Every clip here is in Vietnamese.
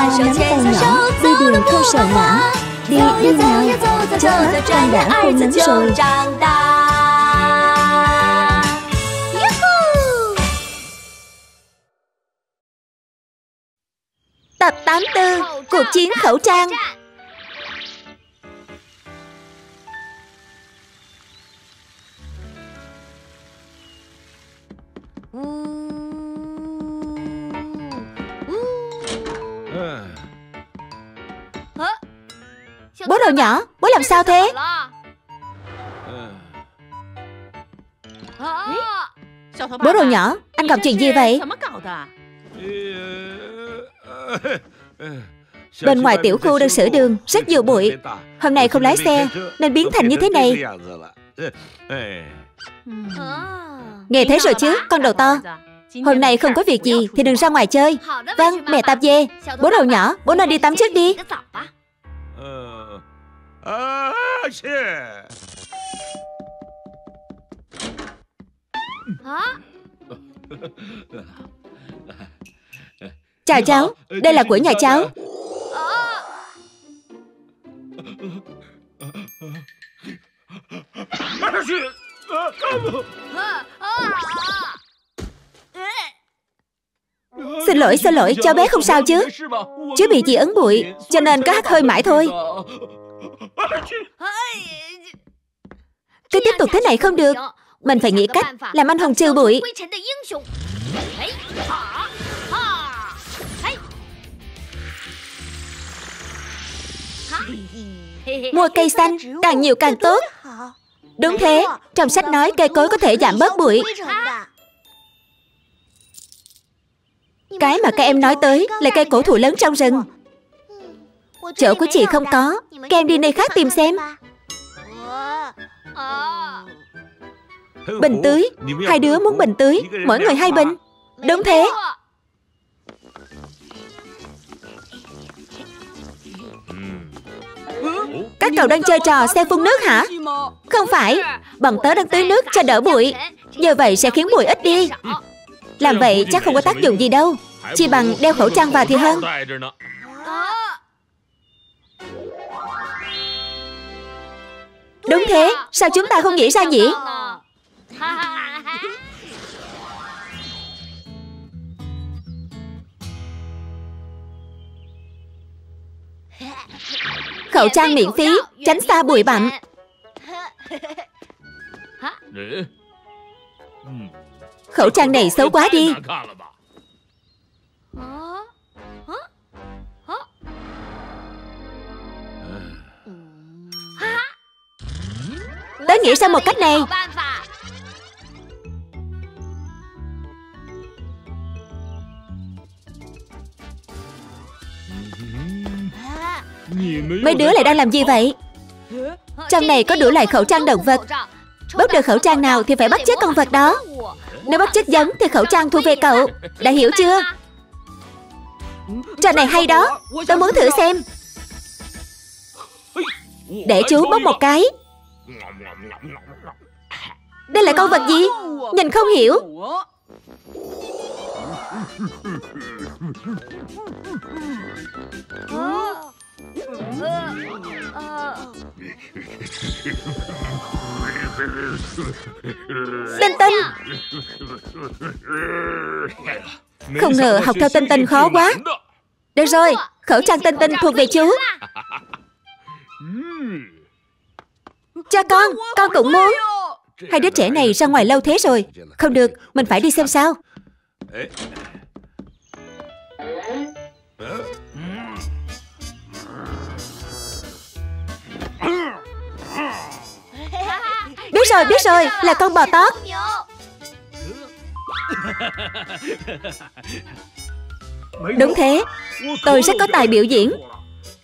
ai nắm tay nhỏ đi đường không sợ ngã. Đi đi nào, cho hết con đã không nắm rồi. Tập 84, cuộc chiến khẩu trang. Bố Đầu Nhỏ, bố làm sao thế? Bố Đầu Nhỏ, anh gặp chuyện gì vậy? Bên ngoài tiểu khu đang sửa đường, rất nhiều bụi. Hôm nay không lái xe nên biến thành như thế này. Nghe thấy rồi chứ, con đầu to. Hôm nay không có việc gì thì đừng ra ngoài chơi. Vâng, mẹ tạm về. Bố Đầu Nhỏ, bố nên đi tắm trước đi. Chào cháu, đây là của nhà cháu. Xin lỗi, cháu bé không sao chứ? Chứ bị dị ứng bụi, cho nên cứ hắt hơi mãi thôi. Cứ tiếp tục thế này không được. Mình phải nghĩ cách làm anh hùng trừ bụi. Mua cây xanh, càng nhiều càng tốt. Đúng thế, trong sách nói cây cối có thể giảm bớt bụi. Cái mà các em nói tới là cây cổ thụ lớn trong rừng. Chỗ của chị không có, các em đi nơi khác tìm xem. Bình tưới, hai đứa muốn bình tưới, mỗi người 2 bình. Đúng thế. Các cậu đang chơi trò xe phun nước hả? Không phải, bọn tớ đang tưới nước cho đỡ bụi. Như vậy sẽ khiến bụi ít đi. Làm vậy chắc không có tác dụng gì đâu. Chỉ bằng đeo khẩu trang vào thì hơn. Đúng thế, sao chúng ta không nghĩ ra nhỉ? Khẩu trang miễn phí, tránh xa bụi bặm. Khẩu trang này xấu quá đi. Tớ nghĩ ra một cách này. Mấy đứa lại đang làm gì vậy? Trong này có đủ loại khẩu trang động vật. Bóc được khẩu trang nào thì phải bắt chước con vật đó. Nếu bắt chước giống thì khẩu trang thu về cậu. Đã hiểu chưa? Trò này hay đó, tôi muốn thử xem. Để chú bóc một cái. Đây là con vật gì? Nhìn không hiểu. Tinh Tinh. Không ngờ học theo Tinh Tinh khó quá. Được rồi, khẩu trang Tinh Tinh thuộc về chú. Cho con cũng muốn. Hai đứa trẻ này ra ngoài lâu thế rồi. Không được, mình phải đi xem sao. Biết rồi, là con bò tót. Đúng thế, tôi rất có tài biểu diễn.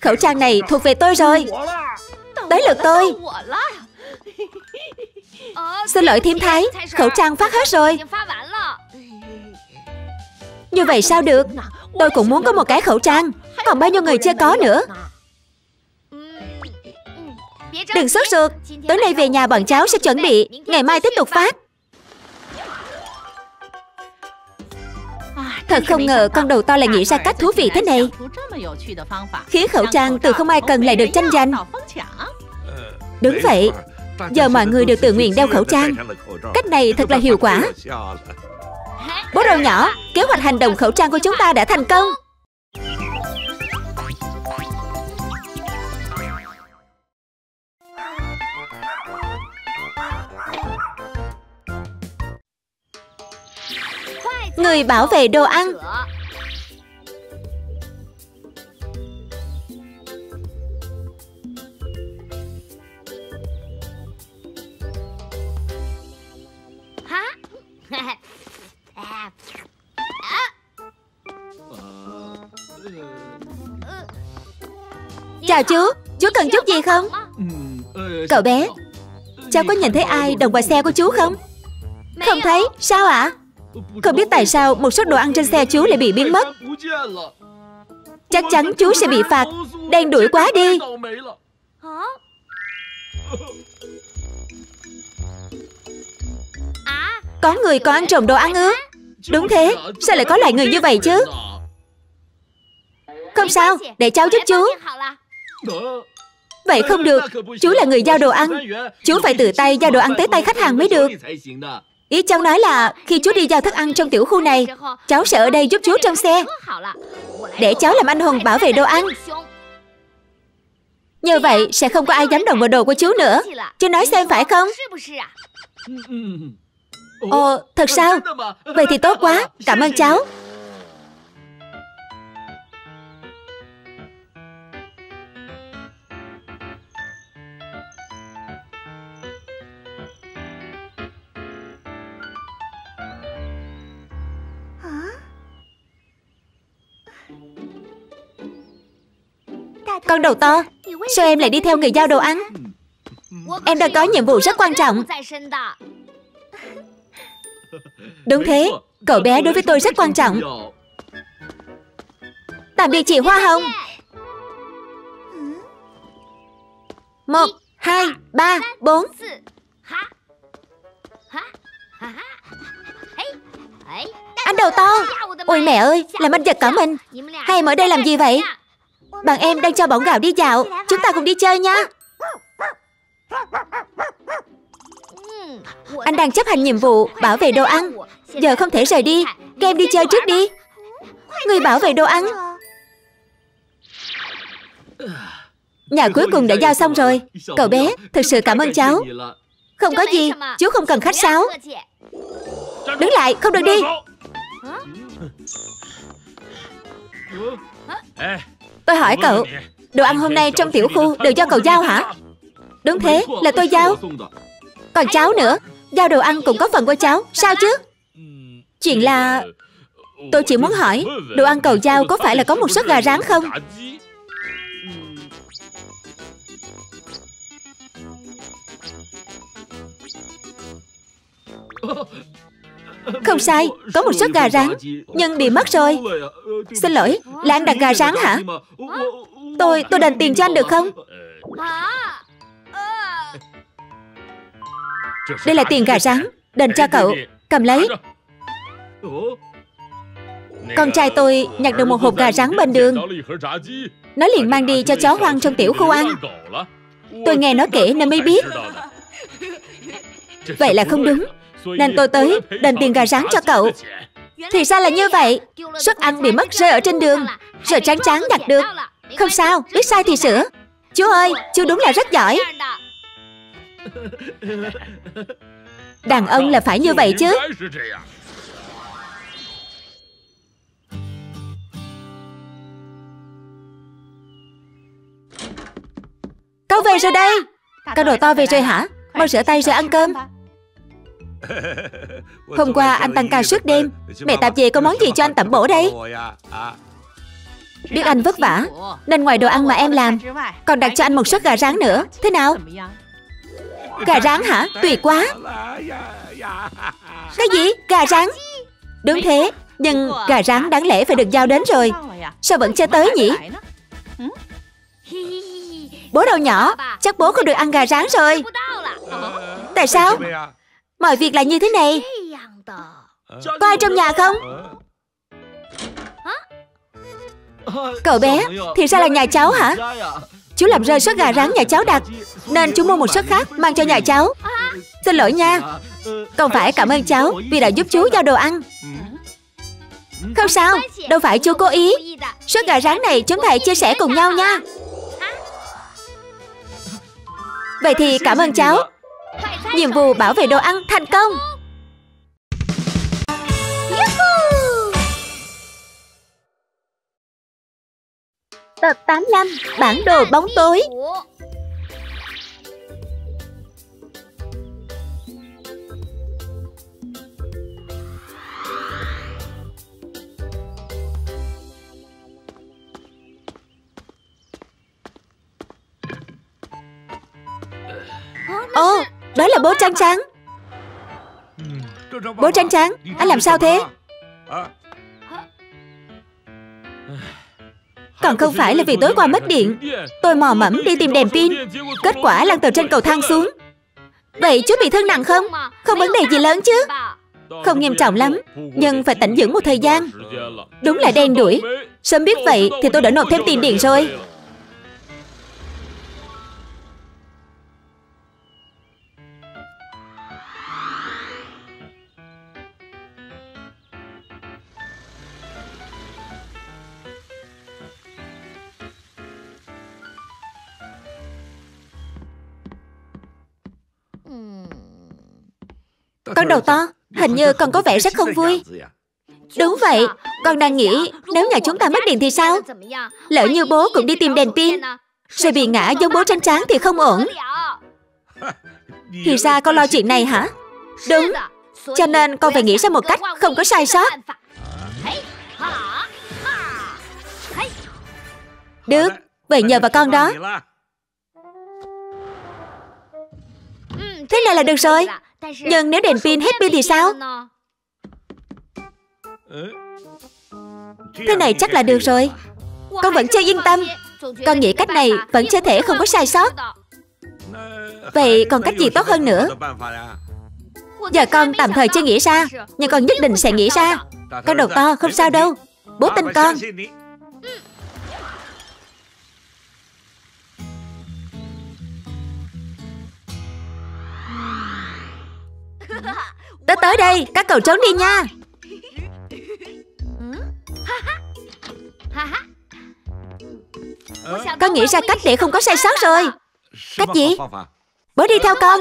Khẩu trang này thuộc về tôi rồi. Tới lượt tôi. Xin lỗi Thiêm Thái, khẩu trang phát hết rồi. Như vậy sao được? Tôi cũng muốn có một cái khẩu trang. Còn bao nhiêu người chưa có nữa. Đừng sốt ruột, tối nay về nhà bọn cháu sẽ chuẩn bị, ngày mai tiếp tục phát. Thật không ngờ con đầu to lại nghĩ ra cách thú vị thế này. Khiến khẩu trang từ không ai cần lại được tranh giành. Đúng vậy, giờ mọi người đều tự nguyện đeo khẩu trang. Cách này thật là hiệu quả. Bố Đầu Nhỏ, kế hoạch hành động khẩu trang của chúng ta đã thành công. Người bảo vệ đồ ăn. Chào chú cần chút gì không? Cậu bé, cháu có nhìn thấy ai đồng vào xe của chú không? Không thấy, sao ạ? Không biết tại sao một số đồ ăn trên xe chú lại bị biến mất. Chắc chắn chú sẽ bị phạt. Đen đuổi quá đi. Có người còn ăn trộm đồ ăn ư? Đúng thế, sao lại có loại người như vậy chứ? Không sao, để cháu giúp chú. Vậy không được, chú là người giao đồ ăn. Chú phải tự tay giao đồ ăn tới tay khách hàng mới được. Ý cháu nói là khi chú đi giao thức ăn trong tiểu khu này, cháu sẽ ở đây giúp chú trong xe. Để cháu làm anh hùng bảo vệ đồ ăn. Như vậy sẽ không có ai dám động vào đồ của chú nữa. Chú nói xem phải không? Ồ, thật sao? Vậy thì tốt quá, cảm ơn cháu. Con đầu to, sao em lại đi theo người giao đồ ăn? Em đã có nhiệm vụ rất quan trọng. Đúng thế, cậu bé đối với tôi rất quan trọng. Tạm biệt chị Hoa Hồng. 1, 2, 3, 4. Anh đầu to, ôi mẹ ơi, làm anh giật cả mình. Hay em ở đây làm gì vậy? Bạn em đang cho bọn gạo đi dạo. Chúng ta cùng đi chơi nha. Anh đang chấp hành nhiệm vụ bảo vệ đồ ăn. Giờ không thể rời đi. Các em đi chơi trước đi. Người bảo vệ đồ ăn. Nhà cuối cùng đã giao xong rồi. Cậu bé, thực sự cảm ơn cháu. Không có gì, chú không cần khách sáo. Đứng lại, không được đi. Tôi hỏi cậu, đồ ăn hôm nay trong tiểu khu đều do cậu giao hả? Đúng thế, là tôi giao. Còn cháu nữa, giao đồ ăn cũng có phần của cháu, sao chứ? Chuyện là... tôi chỉ muốn hỏi, đồ ăn cậu giao có phải là có một suất gà rán không? Không sai, có một suất gà rán, nhưng bị mất rồi. Xin lỗi, là anh đặt gà rán hả? Tôi đền tiền cho anh được không? Đây là tiền gà rán, đền cho cậu, cầm lấy. Con trai tôi nhặt được một hộp gà rán bên đường. Nó liền mang đi cho chó hoang trong tiểu khu ăn. Tôi nghe nó kể nên mới biết. Vậy là không đúng. Nên tôi tới đền tiền gà rán cho cậu. Thì ra là như vậy. Suất ăn bị mất rơi ở trên đường, rồi Tráng Tráng nhặt được. Không sao, biết sai thì sửa. Chú ơi, chú đúng là rất giỏi. Đàn ông là phải như vậy chứ. Cậu về rồi đây. Cậu đồ to về rồi hả? Mau rửa tay rồi ăn cơm. Hôm qua anh tăng ca suốt đêm. Mẹ tạp về có món gì cho anh tẩm bổ đây? Biết anh vất vả nên ngoài đồ ăn mà em làm còn đặt cho anh một suất gà rán nữa. Thế nào? Gà rán hả? Tuyệt quá. Cái gì? Gà rán? Đúng thế, nhưng gà rán đáng lẽ phải được giao đến rồi. Sao vẫn chưa tới nhỉ? Bố Đầu Nhỏ, chắc bố không được ăn gà rán rồi. Tại sao? Mọi việc là như thế này. Có ai trong nhà không? Cậu bé, thì ra là nhà cháu hả? Chú làm rơi suất gà rán nhà cháu đặt, nên chú mua một suất khác mang cho nhà cháu. Xin lỗi nha. Còn phải cảm ơn cháu vì đã giúp chú giao đồ ăn. Không sao, đâu phải chú cố ý. Suất gà rán này chúng ta chia sẻ cùng nhau nha. Vậy thì cảm ơn cháu. Nhiệm vụ bảo vệ đồ ăn thành công. Tập 85, bản đồ bóng tối. Ồ, đó là bố Trăng Trắng. Bố Trăng Trắng, anh làm sao thế? Còn không phải là vì tối qua mất điện, tôi mò mẫm đi tìm đèn pin, kết quả lăn từ trên cầu thang xuống. Vậy chú bị thương nặng không? Không vấn đề gì lớn chứ? Không nghiêm trọng lắm, nhưng phải tĩnh dưỡng một thời gian. Đúng là đen đủi. Sớm biết vậy thì tôi đã nộp thêm tiền điện rồi. Con Đầu To, hình như con có vẻ rất không vui. Đúng vậy, con đang nghĩ nếu nhà chúng ta mất điện thì sao? Lỡ như bố cũng đi tìm đèn pin, rồi bị ngã giống bố Trăng Trắng thì không ổn. Thì ra con lo chuyện này hả? Đúng, cho nên con phải nghĩ ra một cách không có sai sót. Được, vậy nhờ vào con đó. Thế này là được rồi. Nhưng nếu đèn pin hết pin thì sao? Thế này chắc là được rồi. Con vẫn chưa yên tâm. Con nghĩ cách này vẫn chưa thể không có sai sót. Vậy còn cách gì tốt hơn nữa? Giờ con tạm thời chưa nghĩ ra, nhưng con nhất định sẽ nghĩ ra. Con Đầu To không sao đâu. Bố tin con. Tớ tới đây, các cậu trốn đi nha. Con nghĩ ra cách để không có sai sót rồi. Cách gì? Bố đi theo con.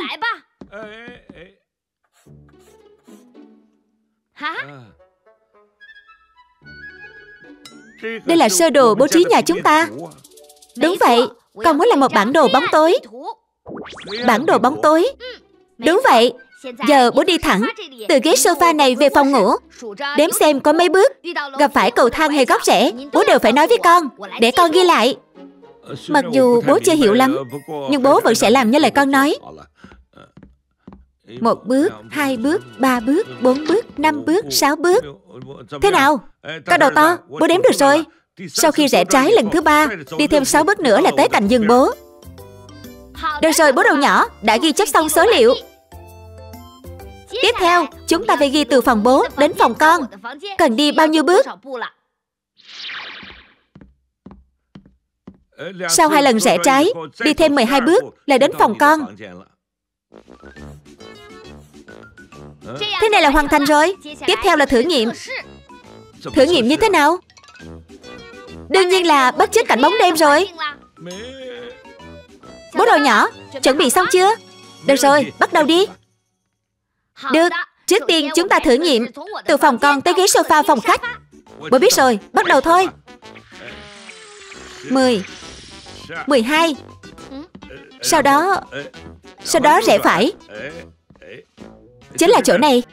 Đây là sơ đồ bố trí nhà chúng ta. Đúng vậy, con muốn làm một bản đồ bóng tối. Bản đồ bóng tối. Đúng vậy. Giờ bố đi thẳng từ ghế sofa này về phòng ngủ. Đếm xem có mấy bước. Gặp phải cầu thang hay góc rẽ, bố đều phải nói với con, để con ghi lại. Mặc dù bố chưa hiểu lắm, nhưng bố vẫn sẽ làm như lời con nói. 1 bước, 2 bước, 3 bước, 4 bước, 5 bước, 6 bước. Thế nào? Con Đầu To, bố đếm được rồi. Sau khi rẽ trái lần thứ 3, đi thêm 6 bước nữa là tới cạnh giường bố. Được rồi bố Đầu Nhỏ, đã ghi chép xong số liệu. Tiếp theo, chúng ta phải ghi từ phòng bố đến phòng con. Cần đi bao nhiêu bước? Sau 2 lần rẽ trái, đi thêm 12 bước là đến phòng con. Thế này là hoàn thành rồi. Tiếp theo là thử nghiệm. Thử nghiệm như thế nào? Đương nhiên là bắt chước cảnh bóng đêm rồi. Bố Đầu Nhỏ, chuẩn bị xong chưa? Được rồi, bắt đầu đi. Được, trước tiên chúng ta thử nghiệm từ phòng con tới ghế sofa phòng khách. Bố biết rồi, bắt đầu thôi. 10 12. Sau đó rẽ phải. Chính là chỗ này.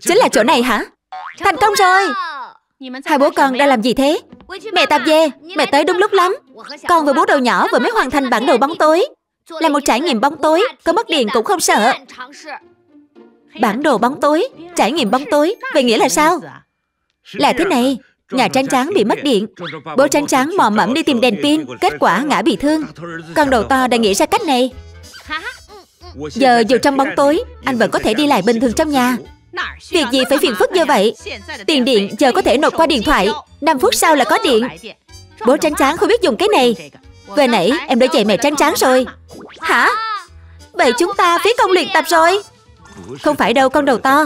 Chính là chỗ này hả? Thành công rồi. Hai bố con đang làm gì thế? Mẹ tạm về, mẹ tới đúng lúc lắm. Con và bố Đầu Nhỏ vừa mới hoàn thành bản đồ bóng tối. Là một trải nghiệm bóng tối, có mất điện cũng không sợ. Bản đồ bóng tối, trải nghiệm bóng tối, vậy nghĩa là sao? Là thế này, nhà Trăng Trắng bị mất điện. Bố Trăng Trắng mò mẫm đi tìm đèn pin, kết quả ngã bị thương. Con Đầu To đã nghĩ ra cách này. Giờ dù trong bóng tối, anh vẫn có thể đi lại bình thường trong nhà. Việc gì phải phiền phức như vậy? Tiền điện giờ có thể nộp qua điện thoại, 5 phút sau là có điện. Bố Trắng Trắng không biết dùng cái này. Vừa nãy em đã dạy mẹ Trắng Trắng rồi. Hả? Vậy chúng ta phí công luyện tập rồi. Không phải đâu con đầu to.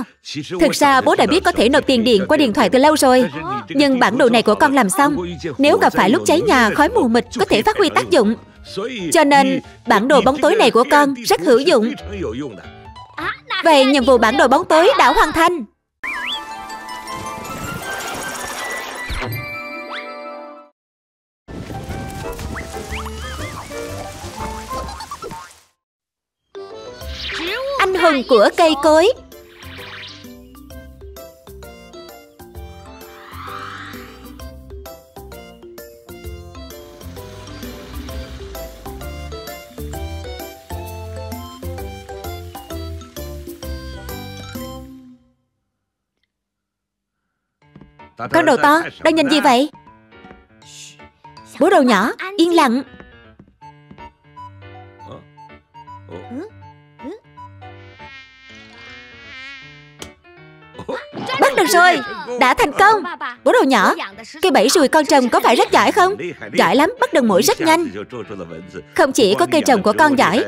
Thực ra bố đã biết có thể nộp tiền điện qua điện thoại từ lâu rồi. Nhưng bản đồ này của con làm xong, nếu gặp phải lúc cháy nhà, khói mù mịt có thể phát huy tác dụng. Cho nên bản đồ bóng tối này của con rất hữu dụng. Vậy nhiệm vụ bản đồ bóng tối đã hoàn thành. Anh hùng của cây cối. Con đầu to, đang nhìn gì vậy? Bố đầu nhỏ, yên lặng. Bắt được rồi, đã thành công. Bố đầu nhỏ, cây bẫy ruồi con trồng có phải rất giỏi không? Giỏi lắm, bắt được muỗi rất nhanh. Không chỉ có cây trồng của con giỏi,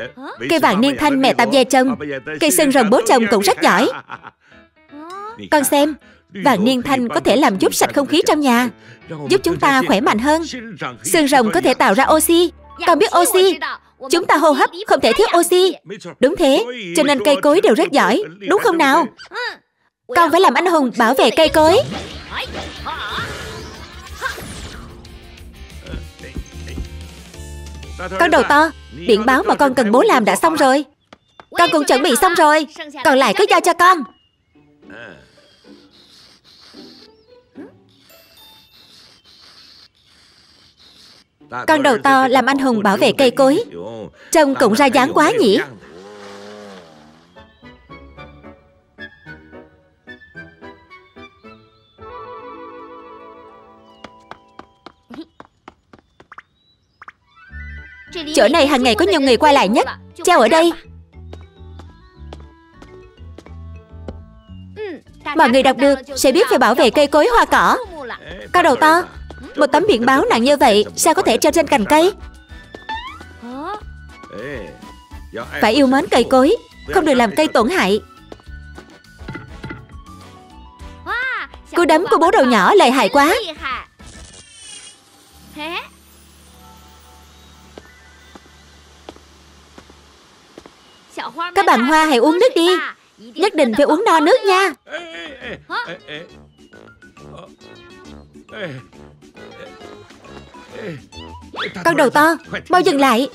cây vàng niên thanh mẹ Tam Ve trồng, cây sân rồng bố trồng cũng rất giỏi. Con xem, vàng niên thanh có thể làm giúp sạch không khí trong nhà, giúp chúng ta khỏe mạnh hơn. Xương rồng có thể tạo ra oxy. Con biết oxy, chúng ta hô hấp không thể thiếu oxy. Đúng thế, cho nên cây cối đều rất giỏi, đúng không nào? Con phải làm anh hùng bảo vệ cây cối. Con đầu to, điện báo mà con cần bố làm đã xong rồi. Con cũng chuẩn bị xong rồi, còn lại cứ giao cho con. Con đầu to làm anh hùng bảo vệ cây cối, trông cũng ra dáng quá nhỉ. Chỗ này hàng ngày có nhiều người qua lại nhất. Treo ở đây. Mọi người đọc được sẽ biết về bảo vệ cây cối hoa cỏ. Con đầu to, một tấm biển báo nặng như vậy sao có thể treo trên cành cây? Phải yêu mến cây cối, không được làm cây tổn hại. Cú đấm của bố đầu nhỏ lợi hại quá. Các bạn hoa hãy uống nước đi. Nhất định phải uống no nước nha. Con đầu to, mau dừng lại.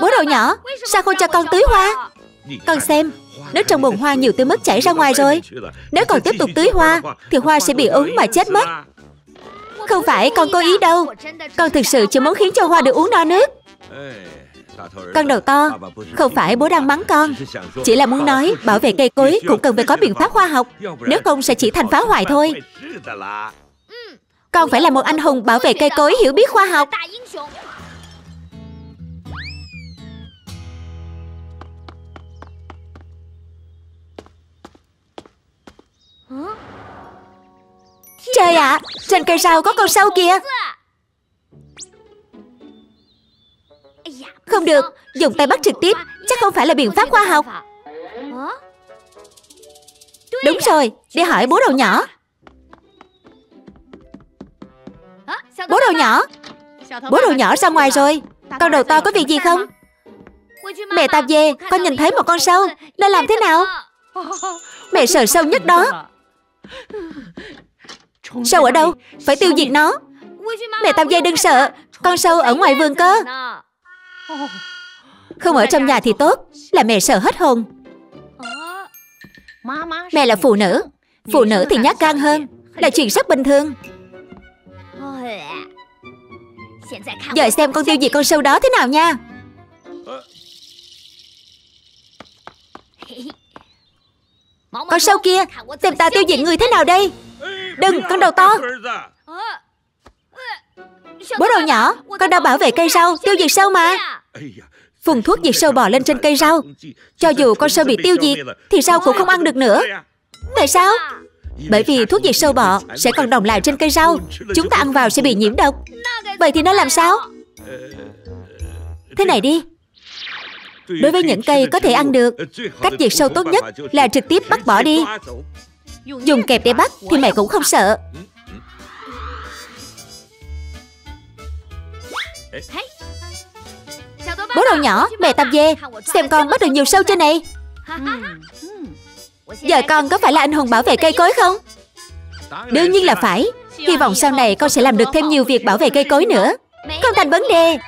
Bố đầu nhỏ, sao không cho con tưới hoa? Con xem, nước trong bồn hoa nhiều tới mức chảy ra ngoài rồi. Nếu còn tiếp tục tưới hoa thì hoa sẽ bị úng mà chết mất. Không phải con cố ý đâu, con thực sự chỉ muốn khiến cho hoa được uống no nước. Con đầu to, không phải bố đang mắng con, chỉ là muốn nói bảo vệ cây cối cũng cần phải có biện pháp khoa học, nếu không sẽ chỉ thành phá hoại thôi. Con phải là một anh hùng bảo vệ cây cối hiểu biết khoa học. Trời ạ, trên cây rau có con sâu kìa. Không được, dùng tay bắt trực tiếp chắc không phải là biện pháp khoa học. Đúng rồi, đi hỏi bố đầu nhỏ. Bố đầu nhỏ, bố đầu nhỏ ra ngoài rồi. Con đầu to có việc gì không? Mẹ Tam Ve, con nhìn thấy một con sâu, nên làm thế nào? Mẹ sợ sâu nhất đó. Sâu ở đâu? Phải tiêu diệt nó. Mẹ Tam Ve đừng sợ, con sâu ở ngoài vườn cơ. Không ở trong nhà thì tốt, là mẹ sợ hết hồn. Mẹ là phụ nữ thì nhát gan hơn, là chuyện rất bình thường. Giờ xem con tiêu diệt con sâu đó thế nào nha. Con sâu kia, xem ta tiêu diệt người thế nào đây. Đừng, con đầu to. Bố đầu nhỏ, con đã bảo vệ cây rau, tiêu diệt sâu mà. Phun thuốc diệt sâu bò lên trên cây rau, cho dù con sâu bị tiêu diệt thì rau cũng không ăn được nữa. Tại sao? Bởi vì thuốc diệt sâu bọ sẽ còn đọng lại trên cây rau, chúng ta ăn vào sẽ bị nhiễm độc. Vậy thì nó làm sao? Thế này đi, đối với những cây có thể ăn được, cách diệt sâu tốt nhất là trực tiếp bắt bỏ đi. Dùng kẹp để bắt thì mẹ cũng không sợ. Bố đầu nhỏ, mẹ tập về, xem con bắt được nhiều sâu trên này. Giờ con có phải là anh hùng bảo vệ cây cối không? Đương nhiên là phải. Hy vọng sau này con sẽ làm được thêm nhiều việc bảo vệ cây cối nữa. Không thành vấn đề.